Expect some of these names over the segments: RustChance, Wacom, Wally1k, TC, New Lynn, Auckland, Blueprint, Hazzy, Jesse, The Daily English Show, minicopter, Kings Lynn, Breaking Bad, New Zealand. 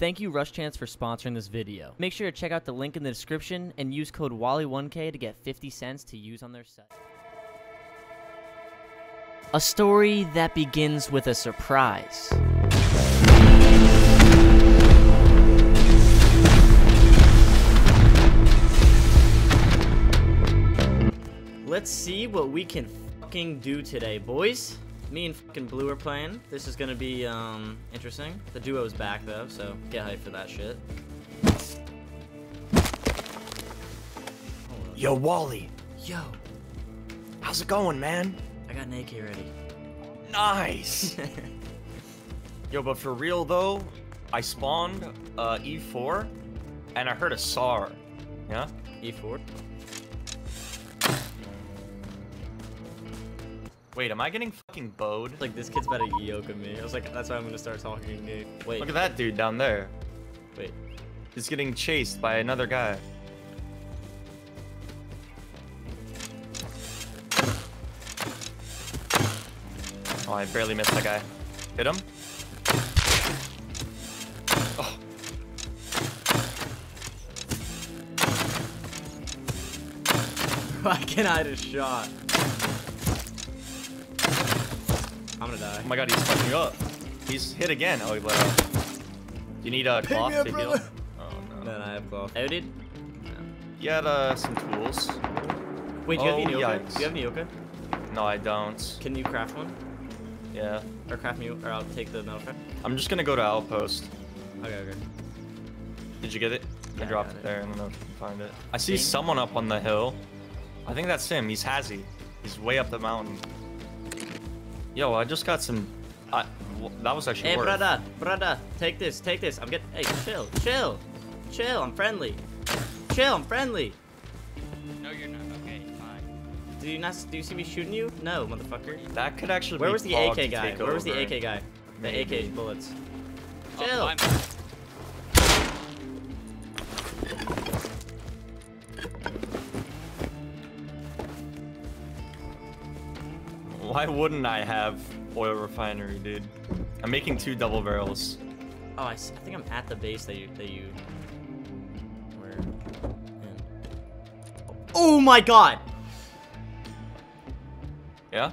Thank you RustChance for sponsoring this video. Make sure to check out the link in the description and use code Wally1k to get 50 cents to use on their site. A story that begins with a surprise. Let's see what we can fucking do today, boys. Me and fucking Blue are playing. This is gonna be, interesting. The duo's back, though, so get hyped for that shit. Yo, Wally. Yo. How's it going, man? I got an AK ready. Nice! Yo, but for real, though, I spawned, E4, and I heard a SAR. Yeah? E4? Wait, am I getting fucking bowed? Like, this kid's about to yoke me. I was like, that's why I'm gonna start talking, dude. Wait. Look at that dude down there. Wait. He's getting chased by another guy. Oh, I barely missed that guy. Hit him. Oh. Why can't I hit a shot? I'm gonna die. Oh my god, he's fucking up. He's hit again. Oh, he let out. You need a cloth to heal? Oh, no. No, I have cloth. Oh, dude? No. You had some tools. Wait, do you have any yoga? Yikes. Do you have any yoga? No, I don't. Can you craft one? Yeah. Or craft me, or I'll take the metal craft. I'm just gonna go to Outpost. Okay, okay. Did you get it? Yeah, I dropped it there. I don't know if you can find it. I see someone up on the hill. I think that's him. He's Hazzy. He's way up the mountain. Yo, I just got some. That was actually. Hey, brother, take this. I'm getting. Hey, chill. I'm friendly. No, you're not. Okay, fine. Do you not? Do you see me shooting you? No, motherfucker. That could actually. Where was the AK guy? Where was the AK guy? The AK bullets. Chill. Why wouldn't I have oil refinery, dude? I'm making 2 double barrels. Oh, I think I'm at the base that you were in. Oh my god! Yeah?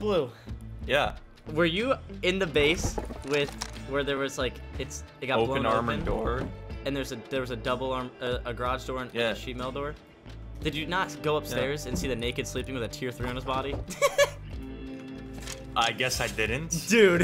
Blue. Yeah. Were you in the base with where there was like it got blown open? Armored door. And there was a double a garage door and a sheet metal door. Did you not go upstairs and see the naked sleeping with a tier 3 on his body? I guess I didn't. Dude,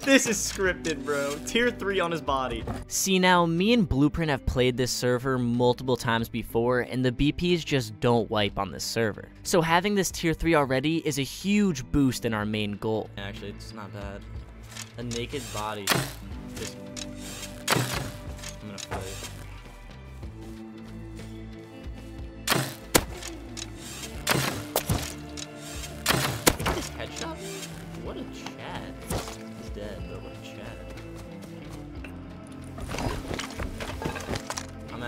this is scripted, bro. Tier 3 on his body. See, now, me and Blueprint have played this server multiple times before, and the BPs just don't wipe on this server. So having this tier 3 already is a huge boost in our main goal. Actually, it's not bad. A naked body. Just... I'm gonna play. What a chat. He's dead, but what a chat. I'm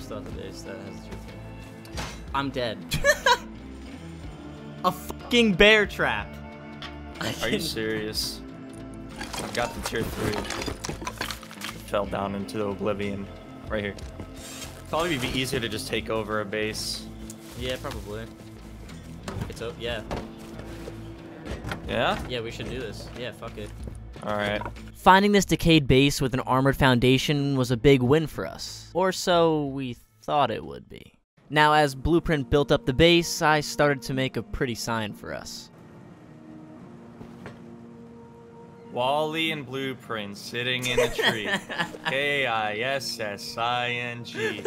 still at the base that has the truth. I'm dead. A fucking bear trap. Are you serious? I got the tier 3. Fell down into the oblivion. Right here. Probably be easier to just take over a base. Yeah, probably. It's yeah. Yeah? Yeah, we should do this. Yeah, fuck it. Alright. Finding this decayed base with an armored foundation was a big win for us. Or so we thought it would be. Now, as Blueprint built up the base, I started to make a pretty sign for us. Wally and Blueprint sitting in a tree. K-I-S-S-I-N-G.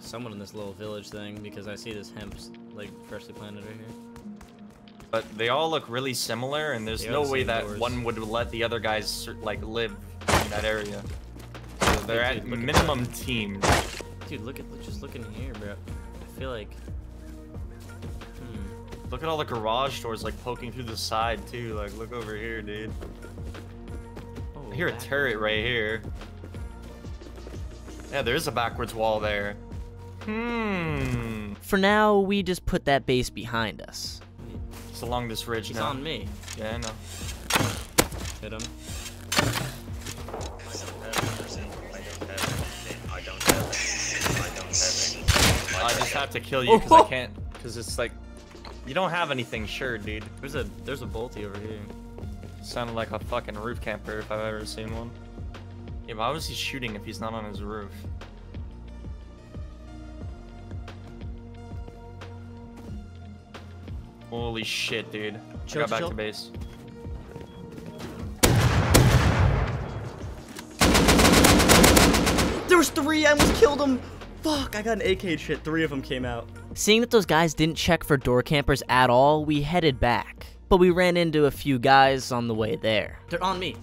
Someone in this little village thing, because I see this hemp's, like, freshly planted right here. But they all look really similar, and there's no way that one would let the other guys like live in that area. So they're at minimum team. Dude, just look in here, bro. I feel like. Look at all the garage doors like poking through the side too. Like, look over here, dude. Oh, I hear a turret right here. Yeah, there is a backwards wall there. Hmm. For now, we just put that base behind us. Along this ridge now. He's on me. Yeah, I know. Hit him. I just have to kill you because I can't. Because it's like, you don't have anything sure, dude. There's a bolty over here. Sounded like a fucking roof camper if I've ever seen one. Yeah, but how is he shooting if he's not on his roof? Holy shit, dude. Chill, I got back to base. There was three! I almost killed him! Fuck, I got an AK shit. Three of them came out. Seeing that those guys didn't check for door campers at all, we headed back. But we ran into a few guys on the way there. They're on me.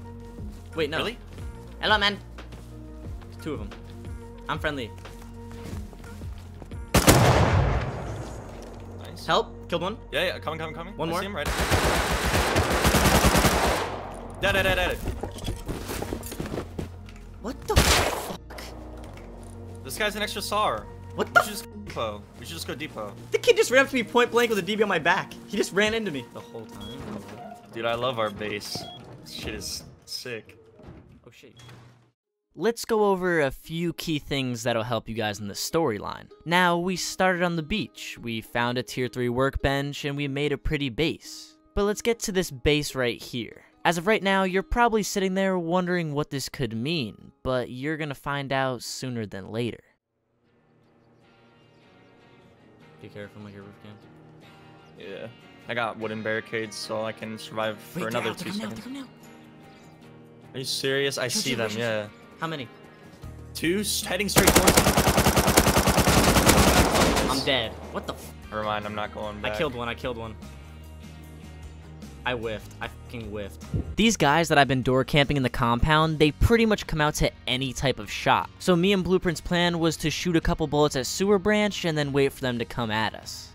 Wait, no. Really? Hello, man. There's two of them. I'm friendly. Nice. Help. Killed one. Yeah, yeah. Coming. One more. I see him right now. Dead. What the fuck? This guy's an extra SAR. What the? We should just go depot. The kid just ran up to me point blank with a DB on my back. He just ran into me the whole time. Dude, I love our base. This shit is sick. Let's go over a few key things that'll help you guys in the storyline. Now, we started on the beach, we found a tier 3 workbench, and we made a pretty base. But let's get to this base right here. As of right now, you're probably sitting there wondering what this could mean, but you're gonna find out sooner than later. Be careful with your roof cams. Yeah. I got wooden barricades so I can survive for another 2 seconds. Are you serious? I see them, yeah. How many? Two, heading straight towards me. I'm dead. What the f? Never mind, I'm not going back. I killed one. I whiffed. I fucking whiffed. These guys that I've been door camping in the compound, they pretty much come out to any type of shot. So me and Blueprint's plan was to shoot a couple bullets at Sewer Branch and then wait for them to come at us.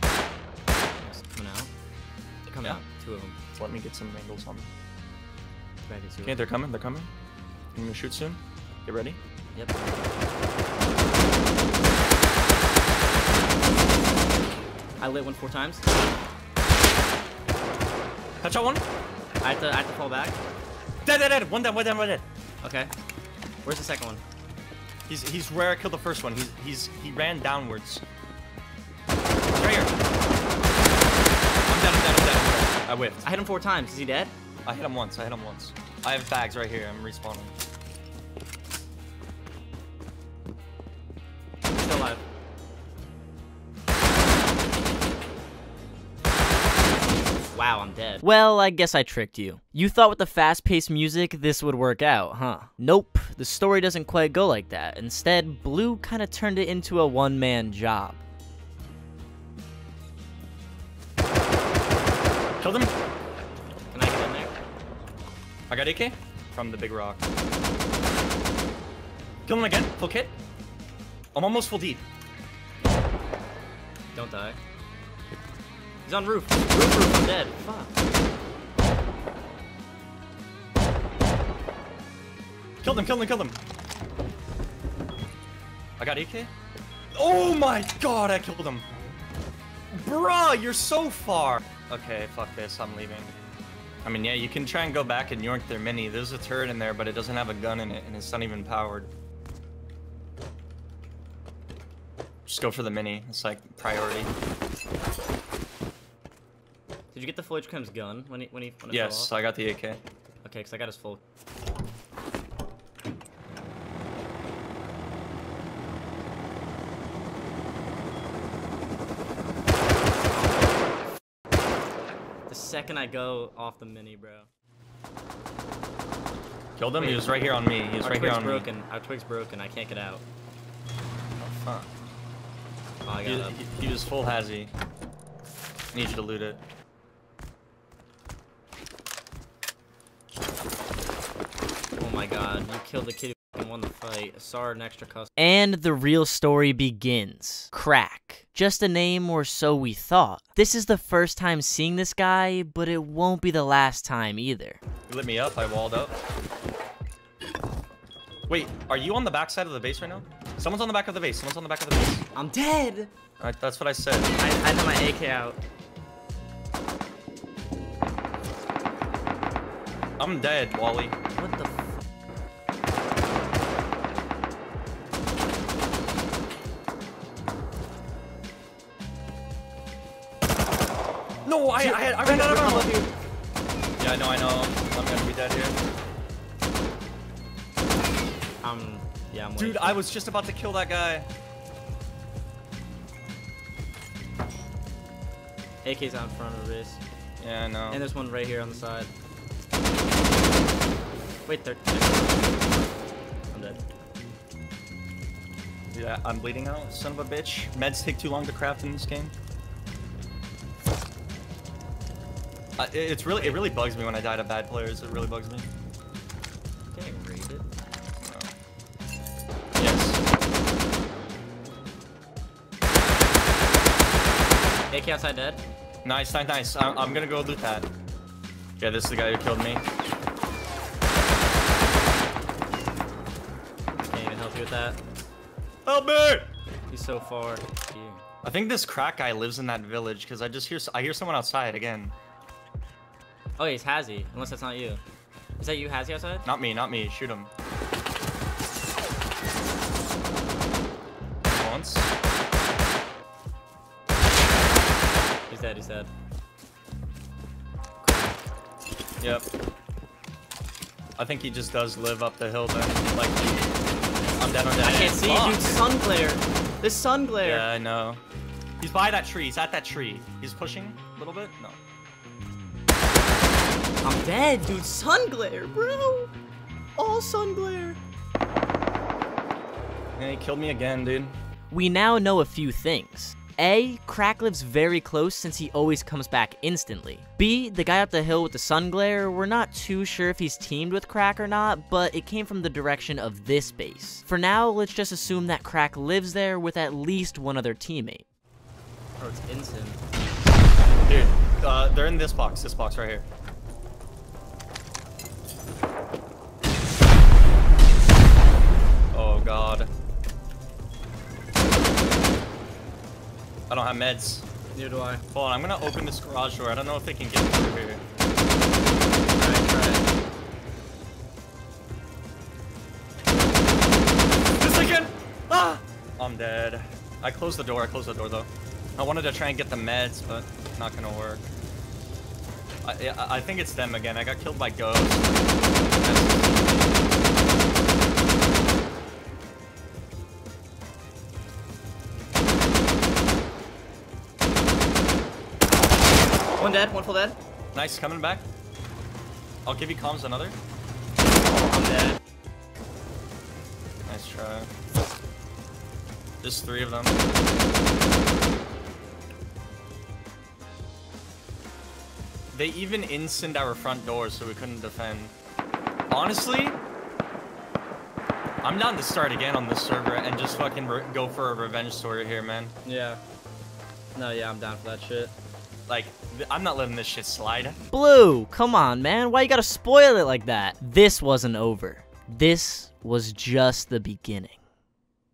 Coming out. They're coming out. Two of them. So let me get some angles on them. Okay, they're coming. I'm gonna shoot soon. Get ready. Yep. I lit one 4 times. Headshot one. I have to fall back. Dead. One dead. Okay. Where's the second one? He's where I killed the first one. He ran downwards. He's right here. I'm dead. I whiffed. I hit him 4 times. Is he dead? I hit him once. I have bags right here. I'm respawning. Still alive. Wow, I'm dead. Well, I guess I tricked you. You thought with the fast-paced music, this would work out, huh? Nope. The story doesn't quite go like that. Instead, Blue kind of turned it into a one-man job. Kill them. I got AK from the big rock. Kill him again. Full kit. I'm almost full deep. Don't die. He's on roof. Roof. I'm dead. Fuck. Killed him. I got AK. Oh my god, I killed him. Bruh, you're so far. Okay, fuck this. I'm leaving. I mean, yeah, you can try and go back and yoink their mini. There's a turret in there, but it doesn't have a gun in it, and it's not even powered. Just go for the mini. It's like priority. Did you get the full HQM's gun when it Yes, fell off? I got the AK. Okay, because I got his full. Second I go off the mini, bro. Killed him? Wait, he was right here on me. Our twig's broken. Our twig's broken. I can't get out. Oh, fuck. Oh, I got up. He was full hazy. Need you to loot it. Oh my god. You killed the kid who won the fight. Asar, an extra cuss. And the real story begins. Crack. Just a name, or so we thought. This is the first time seeing this guy, but it won't be the last time either. You lit me up, I walled up. Wait, are you on the back side of the base right now? Someone's on the back of the base, I'm dead! Alright, that's what I said. I had my AK out. I'm dead, Wally. What the f- No, I ran out of ammo, dude. Yeah, I know. I'm gonna be dead here. Yeah, I'm dude, I was just about to kill that guy. AK's out in front of us. Yeah, I know. And there's one right here on the side. Wait, they're... I'm dead. Yeah, I'm bleeding out, son of a bitch. Meds take too long to craft in this game. It really bugs me when I die to bad players. It really bugs me. Can I read it? No. Yes. AK outside dead. Nice, nice, nice. I'm gonna go loot that. Yeah, this is the guy who killed me. Can't even help you with that. Help me! He's so far. Here. I think this crack guy lives in that village because I hear someone outside again. Oh, he's Hazzy. Unless that's not you. Is that you, Hazzy, outside? Not me, not me. Shoot him. Once. He's dead, he's dead. Yep. I think he just does live up the hill then. Like, I'm dead, I'm dead. I can't see you, dude. Sun glare. This sun glare. Yeah, I know. He's by that tree. He's at that tree. He's pushing a little bit? No. I'm dead, dude. Sun glare, bro. All sun glare. Yeah, he killed me again, dude. We now know a few things. A, Crack lives very close since he always comes back instantly. B, the guy up the hill with the sun glare, we're not too sure if he's teamed with Crack or not, but it came from the direction of this base. For now, let's just assume that Crack lives there with at least one other teammate. Oh, it's instant. Dude, they're in this box right here. Oh god. I don't have meds. Neither do I. Hold on, I'm gonna open this garage door. I don't know if they can get through here. Alright, try it. This again! Ah! I'm dead. I closed the door though. I wanted to try and get the meds, but not gonna work. I think it's them again. I got killed by ghosts. One dead, one full dead. Nice, coming back. I'll give you comms another. Oh, I'm dead. Nice try. Just three of them. They even incendied our front door so we couldn't defend. Honestly, I'm down to start again on this server and just fucking go for a revenge story here, man. Yeah. No, yeah, I'm down for that shit. Like, I'm not letting this shit slide. Blue, come on, man. Why you gotta spoil it like that? This wasn't over. This was just the beginning.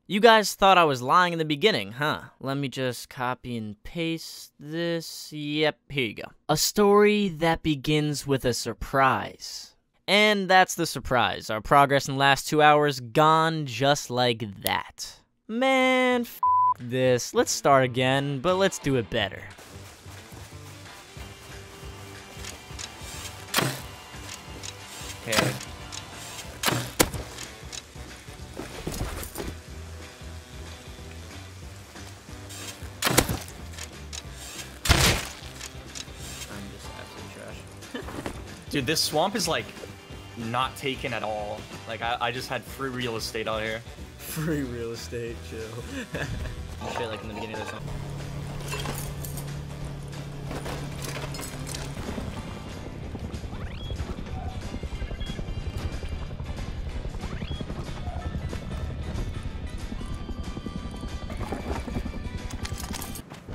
You guys thought I was lying in the beginning, huh? Let me just copy and paste this. Yep, here you go. A story that begins with a surprise. And that's the surprise. Our progress in the last 2 hours gone just like that. Man, f*** this. Let's start again, but let's do it better. Okay. I'm just absolutely trash. Dude, this swamp is like not taken at all. Like I just had free real estate out here. Free real estate, chill. Shit, like in the beginning of the song.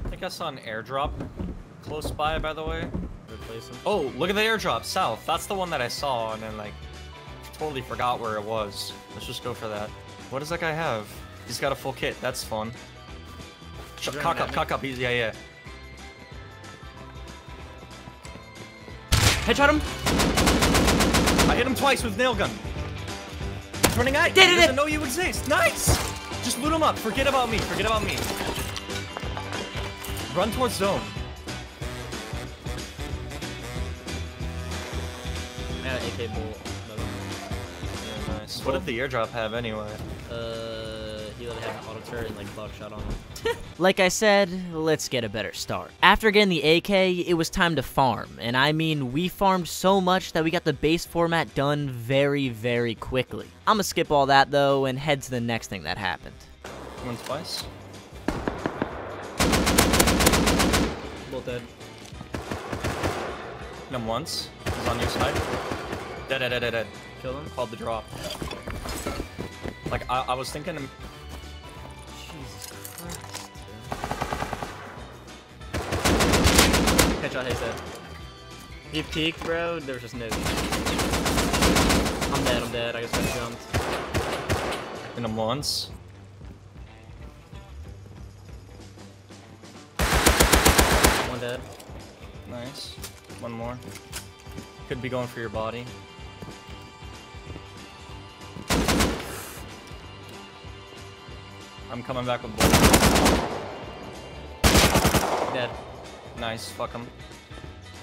I think I saw an airdrop close by the way. Replace him. Oh, look at the airdrop south. That's the one that I saw and then like totally forgot where it was. Let's just go for that. What does that guy have? He's got a full kit. That's fun. Cock up, easy. Yeah, yeah. Headshot him. I hit him twice with nail gun. He's running out. He doesn't know you exist. Nice. Just loot him up. Forget about me. Forget about me. Run towards zone. AK bolt. Yeah, nice. What did the airdrop have anyway? He let it have an auto turret and like buckshot on him. Like I said, let's get a better start. After getting the AK, it was time to farm, and I mean we farmed so much that we got the base format done very, very quickly. I'm gonna skip all that though and head to the next thing that happened. One twice. Both dead. Him once. He's on your side. Dead, dead, dead, dead, dead. Kill him. Called the drop. Like I was thinking. Jesus Christ. Headshot, he's dead. He peeked, bro. There was just no. I'm dead. I'm dead. I guess I jumped. In him once. One dead. Nice. One more. Could be going for your body. I'm coming back with bullets. Dead. Nice. Fuck him.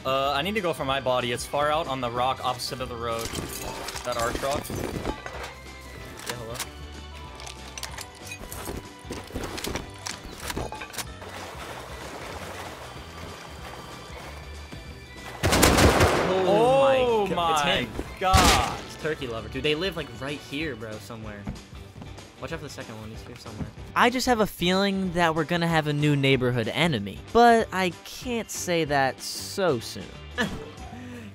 I need to go for my body. It's far out on the rock opposite of the road. That arch rock. Yeah, hello. God, it's turkey lover, dude. They live like right here, bro, somewhere. Watch out for the second one. He's here somewhere. I just have a feeling that we're gonna have a new neighborhood enemy, but I can't say that so soon.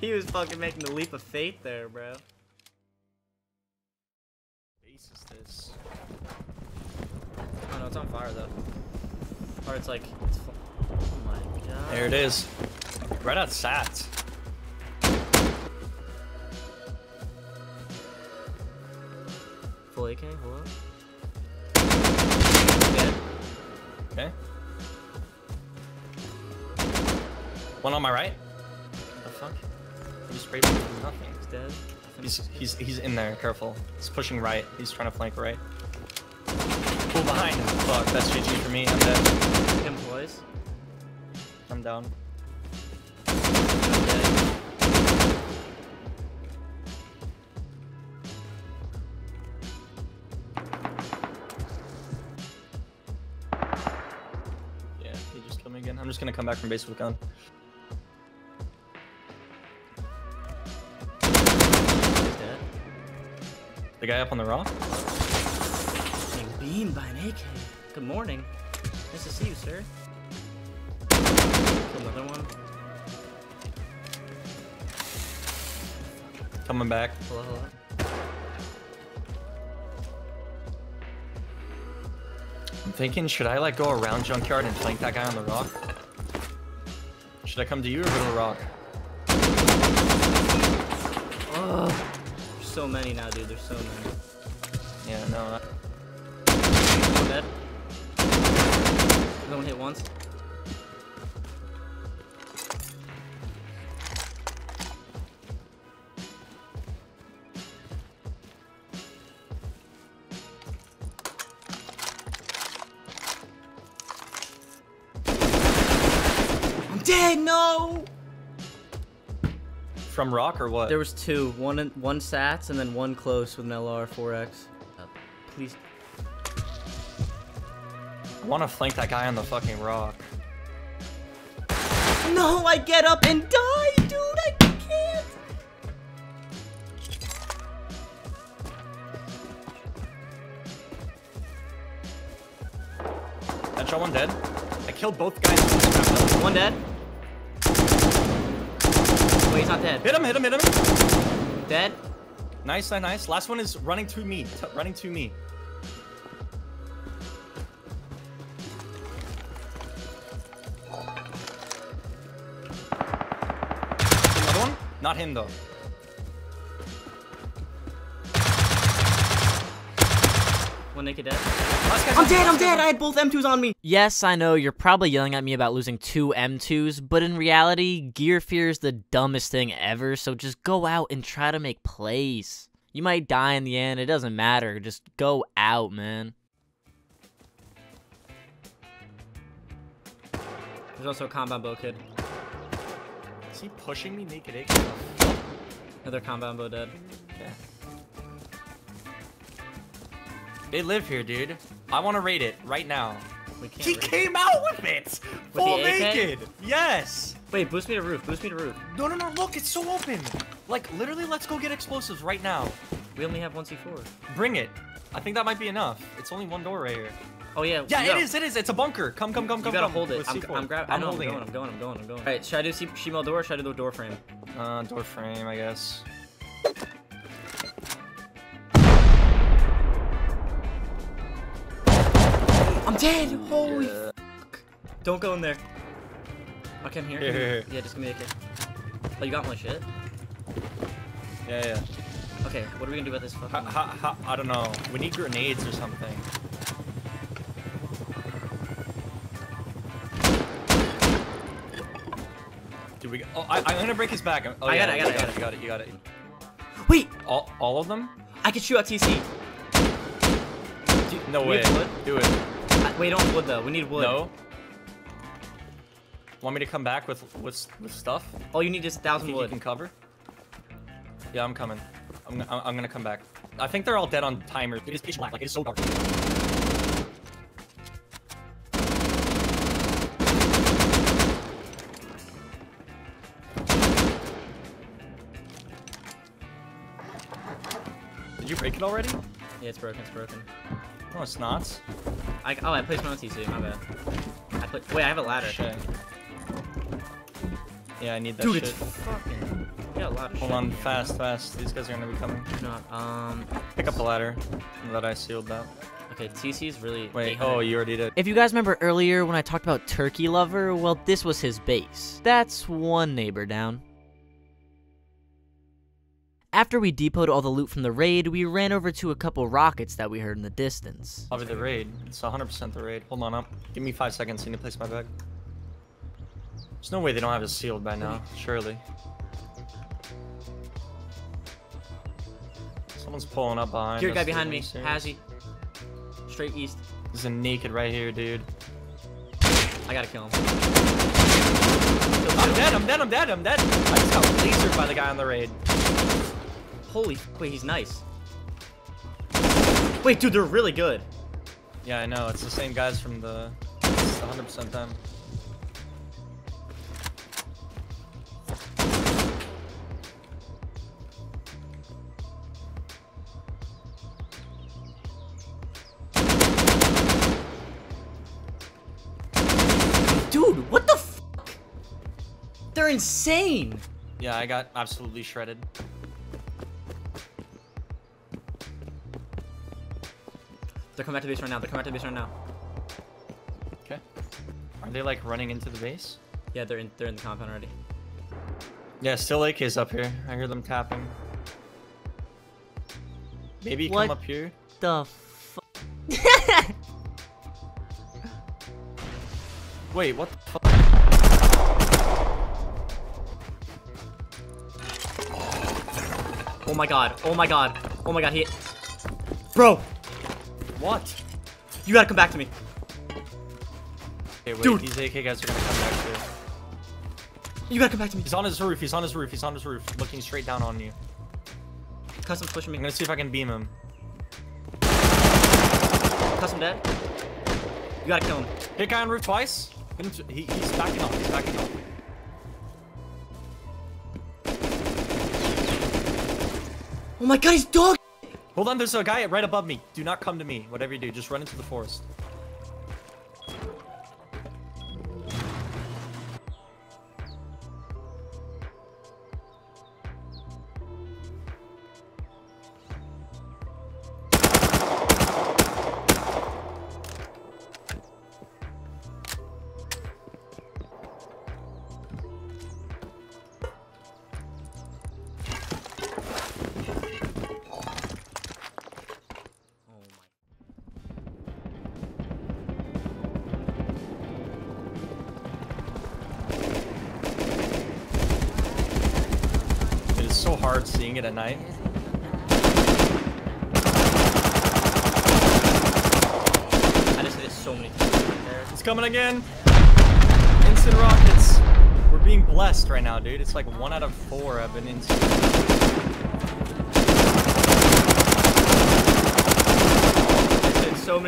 He was fucking making the leap of faith there, bro. Base is this? Oh no, it's on fire though. Or it's like, it's oh my god. There it is. Right outside. Full AK, hello? Dead. Okay. One on my right. What the fuck? He just sprayed me with nothing. He's dead. He's in there, careful. He's pushing right. He's trying to flank right. Pull behind him. Fuck, that's GG for me. I'm dead. Him boys. I'm down. Again. I'm just gonna come back from base with a gun. Dead. The guy up on the rock? Being beamed by an AK. Good morning. Nice to see you, sir. Another one. Coming back. Hello, hello. I'm thinking, should I like go around junkyard and flank that guy on the rock? Should I come to you or go to the rock? Oh, there's so many now, dude. There's so many. Yeah, no. I'm dead. Another one hit once. Dead, no! From rock or what? There was two. One sats and then one close with an LR 4X. Please. I want to flank that guy on the fucking rock. No, I get up and die, dude! I can't! Headshot one dead. I killed both guys. One dead. Wait, he's not dead. Hit him, hit him, hit him. Dead. Nice, nice, nice. Last one is running to me. Running to me. Another one? Not him, though. Naked dead. I'm dead. I had both M2s on me. Yes, I know you're probably yelling at me about losing two M2s, but in reality, gear fear is the dumbest thing ever, so just go out and try to make plays. You might die in the end, it doesn't matter. Just go out, man. There's also a combat bow kid. Is he pushing me naked? Another combo on Bo dead. Okay. They live here, dude. I want to raid it right now. We can't. She came out with it! With full naked! Yes! Wait, boost me to roof. Boost me to roof. No, no, no. Look, it's so open. Like, literally, let's go get explosives right now. We only have one C4. Bring it. I think that might be enough. It's only one door right here. Oh, yeah. Yeah, it is. It is. It's a bunker. Come. You gotta hold it. I'm holding it. I'm going. All right, should I do shemale door or should I do the door frame? Door frame, I guess. I'm dead! Holy fuck. Don't go in there. Okay, I'm here. Here. Yeah, just give me a kick. Oh, you got my shit? Yeah. Okay, what are we gonna do about this fucking... I don't know. We need grenades or something. Dude, we... Oh, I'm gonna break his back. Oh, yeah, I got it. You got it. Wait! All of them? I can shoot out TC. No way. Do it. We don't wood though. We need wood. No. Want me to come back with stuff? All you need is 1,000 wood. You can cover. Yeah, I'm coming. I'm gonna come back. I think they're all dead on timers. It is pitch black. Like it is so dark. Did you break it already? Yeah, it's broken. No, it's not. I placed my own TC, my bad. Wait, I have a ladder. Shit. Yeah, I need that. Dude, shit. Dude, it's fucking... Yeah, a lot of shit. Hold on, fast. These guys are gonna be coming. Not, pick up the ladder. That I sealed that. Okay, TC's really... Wait, oh, you already did. If you guys remember earlier when I talked about Turkey Lover, well, this was his base. That's one neighbor down. After we depoted all the loot from the raid, we ran over to a couple rockets that we heard in the distance. Probably the raid. It's 100% the raid. Hold on up. Give me 5 seconds. I need to place my bag. There's no way they don't have it sealed by now. Surely. Someone's pulling up behind us. Guy behind me. Hazzy. Straight east. There's a naked right here, dude. I gotta kill him. I'm dead. I just got lasered by the guy on the raid. Holy wait, he's nice. Wait, dude, they're really good. Yeah, I know. It's the same guys from the 100% time. Dude, what the fuck? They're insane. Yeah, I got absolutely shredded. They're coming back to the base right now. Okay. Are they like running into the base? Yeah, they're in the compound already. Yeah, still AK's up here. I hear them tapping. Maybe what come up here. The fuck? Wait, what the fuck? Oh my god. He... Bro! What? You gotta come back to me. Okay, wait, dude. These AK guys are gonna come back to you. You gotta come back to me. He's on his roof. Looking straight down on you. Custom's pushing me. I'm gonna see if I can beam him. Custom dead. You gotta kill him. Hit guy on roof twice. He's backing up. Oh my god, he's dog. Hold on, there's a guy right above me. Do not come to me. Whatever you do, just run into the forest. So hard seeing it at night. I just hit it so many times right there. It's coming again. Instant rockets. We're being blessed right now, dude. It's like 1 out of 4 I've been instant.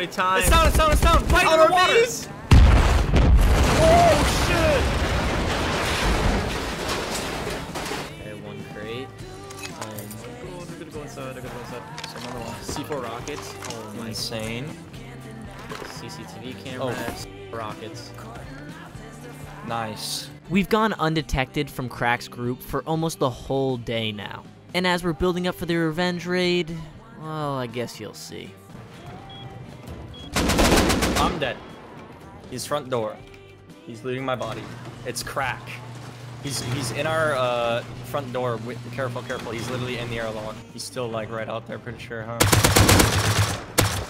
many times. It's down. Right on our water. Knees. Oh, shit. Okay, one crate. Oh my god, we're gonna go inside, So another one. C4 rockets. Oh my. Insane. CCTV camera. Oh. Rockets. Nice. We've gone undetected from Crack's group for almost the whole day now. And as we're building up for the revenge raid, well, I guess you'll see. I'm dead. He's front door. He's leaving my body. It's Crack. He's in our front door. Careful. He's literally in the airlock. He's still like right out there, pretty sure, huh?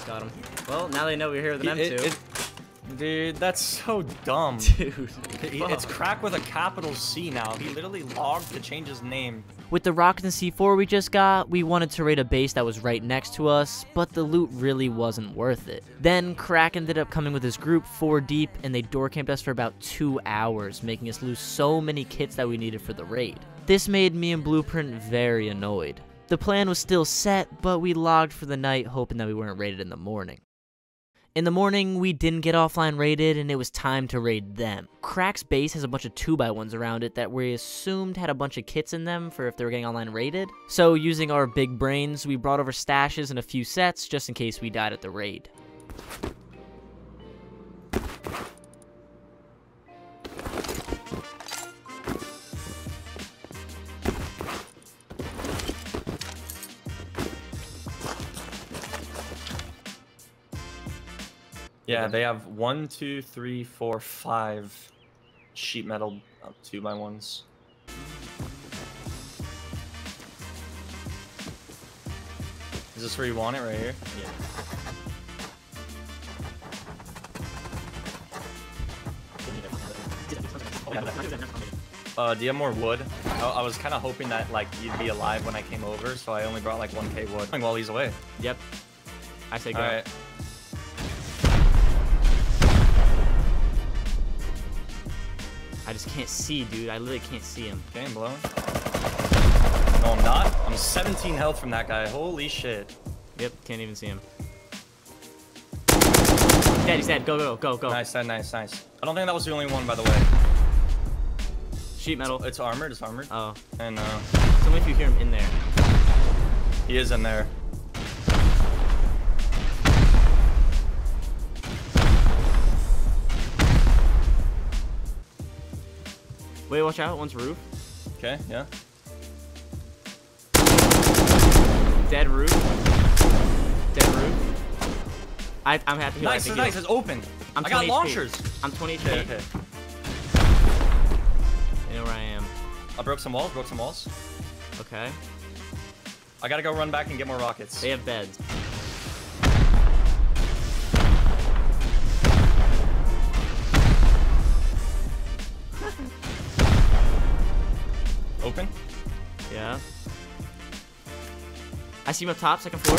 Got him. Well, now they know we're here with an M2. Dude, that's so dumb. Dude, it's Crack with a capital C now. He literally logged to change his name. With the rocket and C4 we just got, we wanted to raid a base that was right next to us, but the loot really wasn't worth it. Then Crack ended up coming with his group 4 deep, and they door camped us for about 2 hours, making us lose so many kits that we needed for the raid. This made me and Blueprint very annoyed. The plan was still set, but we logged for the night hoping that we weren't raided in the morning. In the morning, we didn't get offline raided, and it was time to raid them. Crack's base has a bunch of 2x1s around it that we assumed had a bunch of kits in them for if they were getting online raided. So using our big brains, we brought over stashes and a few sets just in case we died at the raid. Yeah, they have 5 sheet metal 2x1s. Is this where you want it, right here? Yeah. Do you have more wood? I was kind of hoping that like you'd be alive when I came over, so I only brought like 1k wood. While he's away. Yep. I say go. All right. I just can't see, dude. I literally can't see him. Okay, I'm blown. No, I'm not. I'm 17 health from that guy. Holy shit. Yep, can't even see him. Dead, he's dead. Go. Nice. I don't think that was the only one, by the way. Sheet metal. It's armored. Oh. And, so if you hear him in there. He is in there. Wait, watch out. One's roof. Okay, yeah. Dead roof. I'm happy. Nice. It's open. I got launchers. I'm 20 HP. Okay. You know where I am. I broke some walls. Okay. I gotta go run back and get more rockets. They have beds. Open? Yeah. I see him up top, second floor.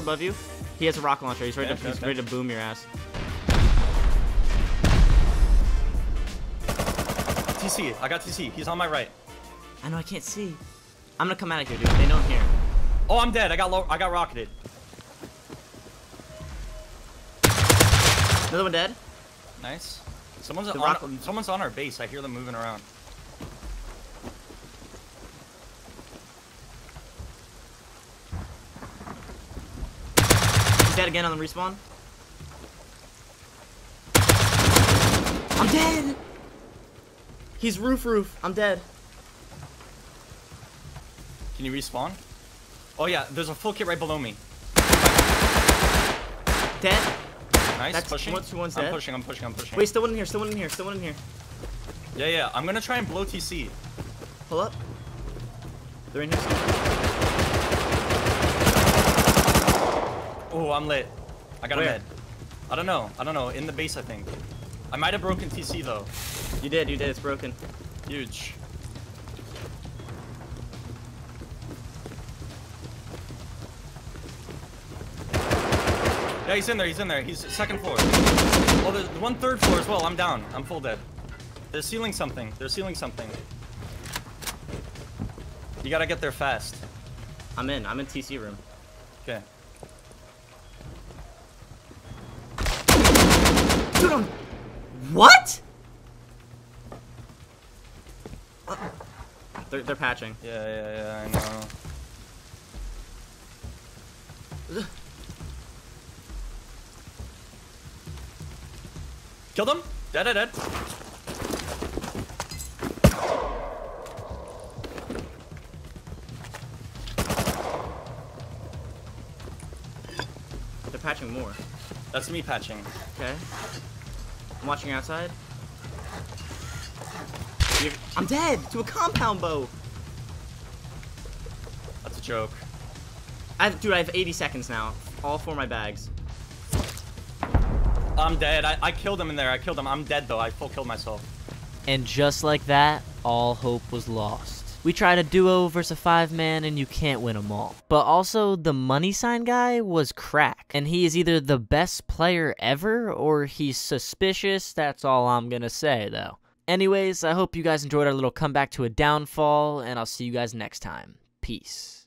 Above you. He has a rocket launcher. He's ready, he's ready to boom your ass. TC, I got TC. He's on my right. I know I can't see. I'm gonna come out of here, dude. They know I'm here. Oh, I'm dead. I got rocketed. Another one dead. Nice. Someone's on our base. I hear them moving around. Dead again on the respawn. I'm dead. He's roof. I'm dead. Can you respawn? Oh yeah, there's a full kit right below me. Dead. Nice. That's pushing. One's dead. I'm pushing. Wait, still one in here. Yeah. I'm gonna try and blow TC. Pull up. They're in here. Oh, I'm lit. I got a med. I don't know. In the base, I think. I might have broken TC though. You did. It's broken. Huge. Yeah, he's in there. He's second floor. Oh, there's 1/3 floor as well. I'm down. I'm full dead. They're sealing something. You gotta get there fast. I'm in TC room. Okay. What? They're patching. Yeah, I know. Kill them! Dead. They're patching more. That's me patching. Okay. I'm watching outside. I'm dead to a compound bow. That's a joke. Dude, I have 80 seconds now. All for my bags. I'm dead. I killed him in there. I'm dead though. I full killed myself. And just like that, all hope was lost. We tried a duo versus a 5-man and you can't win them all. But also the money sign guy was crack. And he is either the best player ever or he's suspicious. That's all I'm gonna say though. Anyways, I hope you guys enjoyed our little comeback to a downfall, and I'll see you guys next time. Peace.